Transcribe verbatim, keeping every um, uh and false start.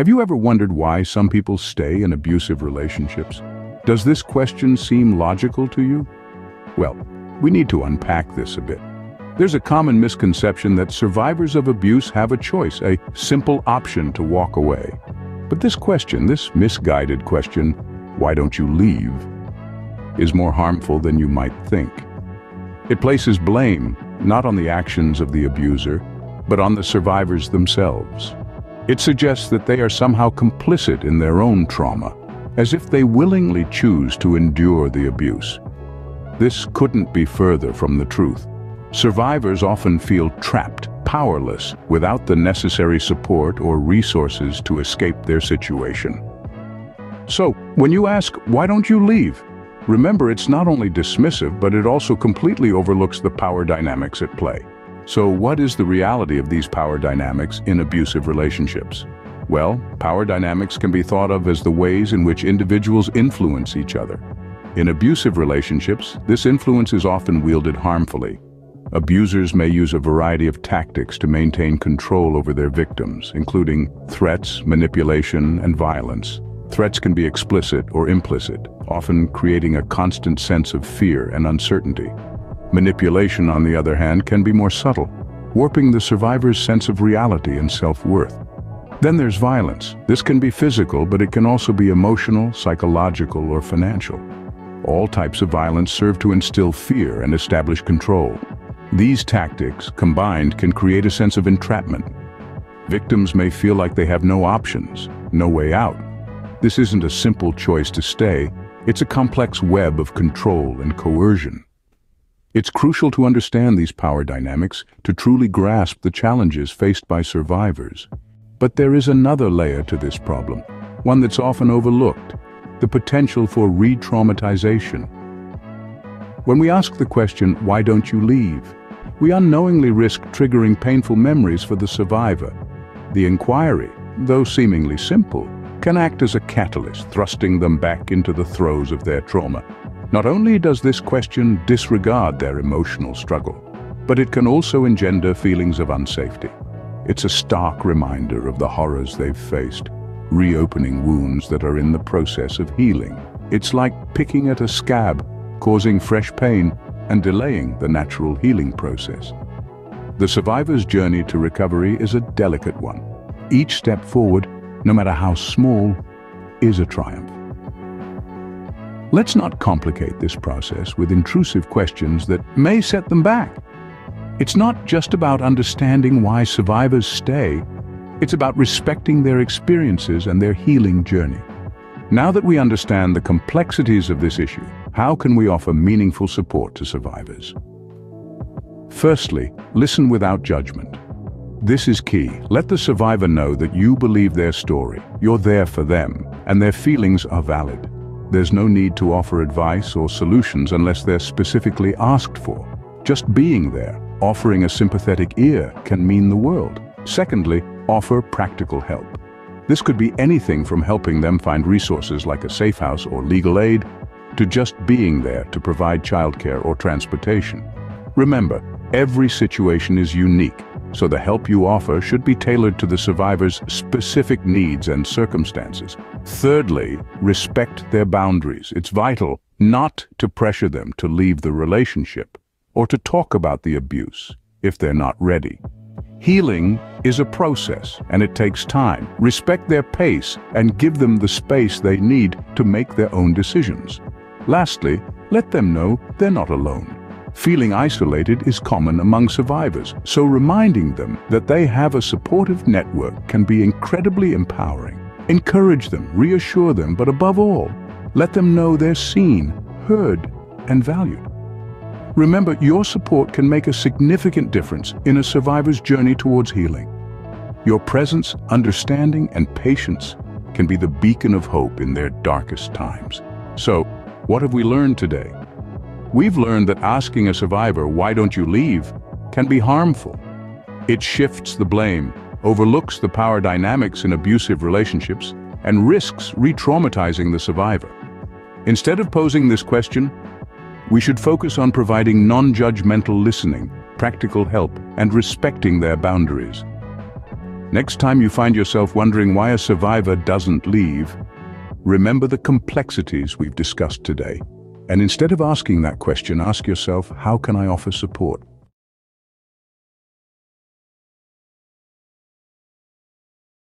Have you ever wondered why some people stay in abusive relationships? Does this question seem logical to you? Well, we need to unpack this a bit. There's a common misconception that survivors of abuse have a choice, a simple option to walk away. But this question, this misguided question, why don't you leave, is more harmful than you might think. It places blame, not on the actions of the abuser, but on the survivors themselves. It suggests that they are somehow complicit in their own trauma, as if they willingly choose to endure the abuse. This couldn't be further from the truth. Survivors often feel trapped, powerless, without the necessary support or resources to escape their situation. So, when you ask, "Why don't you leave?" remember, it's not only dismissive, but it also completely overlooks the power dynamics at play. So what is the reality of these power dynamics in abusive relationships? Well, power dynamics can be thought of as the ways in which individuals influence each other. In abusive relationships, this influence is often wielded harmfully. Abusers may use a variety of tactics to maintain control over their victims, including threats, manipulation, and violence. Threats can be explicit or implicit, often creating a constant sense of fear and uncertainty. Manipulation, on the other hand, can be more subtle, warping the survivor's sense of reality and self-worth. Then there's violence. This can be physical, but it can also be emotional, psychological, or financial. All types of violence serve to instill fear and establish control. These tactics, combined, can create a sense of entrapment. Victims may feel like they have no options, no way out. This isn't a simple choice to stay. It's a complex web of control and coercion. It's crucial to understand these power dynamics to truly grasp the challenges faced by survivors. But there is another layer to this problem, one that's often overlooked: the potential for re-traumatization. When we ask the question, "Why don't you leave?" we unknowingly risk triggering painful memories for the survivor. The inquiry, though seemingly simple, can act as a catalyst, thrusting them back into the throes of their trauma. Not only does this question disregard their emotional struggle, but it can also engender feelings of unsafety. It's a stark reminder of the horrors they've faced, reopening wounds that are in the process of healing. It's like picking at a scab, causing fresh pain and delaying the natural healing process. The survivor's journey to recovery is a delicate one. Each step forward, no matter how small, is a triumph. Let's not complicate this process with intrusive questions that may set them back. It's not just about understanding why survivors stay, it's about respecting their experiences and their healing journey. Now that we understand the complexities of this issue, how can we offer meaningful support to survivors? Firstly, listen without judgment. This is key. Let the survivor know that you believe their story, you're there for them, and their feelings are valid. There's no need to offer advice or solutions unless they're specifically asked for. Just being there, offering a sympathetic ear, can mean the world. Secondly, offer practical help. This could be anything from helping them find resources like a safe house or legal aid, to just being there to provide childcare or transportation. Remember, every situation is unique, so the help you offer should be tailored to the survivor's specific needs and circumstances. Thirdly, respect their boundaries. It's vital not to pressure them to leave the relationship or to talk about the abuse if they're not ready. Healing is a process, and it takes time. Respect their pace and give them the space they need to make their own decisions. Lastly, let them know they're not alone. Feeling isolated is common among survivors, so reminding them that they have a supportive network can be incredibly empowering. Encourage them, reassure them, but above all, let them know they're seen, heard, and valued. Remember, your support can make a significant difference in a survivor's journey towards healing. Your presence, understanding, and patience can be the beacon of hope in their darkest times. So, what have we learned today? We've learned that asking a survivor, "Why don't you leave?" can be harmful. It shifts the blame, overlooks the power dynamics in abusive relationships, and risks re-traumatizing the survivor. Instead of posing this question, we should focus on providing non-judgmental listening, practical help, and respecting their boundaries. Next time you find yourself wondering why a survivor doesn't leave, remember the complexities we've discussed today. And instead of asking that question, ask yourself, how can I offer support?